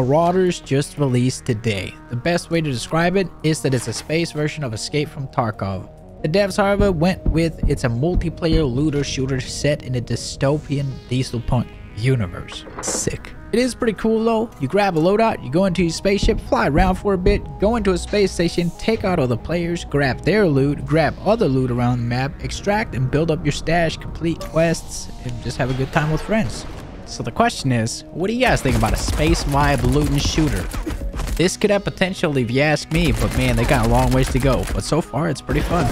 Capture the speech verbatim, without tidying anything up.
Marauders just released today. The best way to describe it is that it's a space version of Escape from Tarkov. The devs, however, went with it's a multiplayer looter shooter set in a dystopian diesel punk universe. Sick. It is pretty cool though. You grab a loadout, you go into your spaceship, fly around for a bit, go into a space station, take out other players, grab their loot, grab other loot around the map, extract and build up your stash, complete quests, and just have a good time with friends. So the question is, what do you guys think about a space vibe looting shooter? This could have potential if you ask me, but man, they got a long ways to go. But so far, it's pretty fun.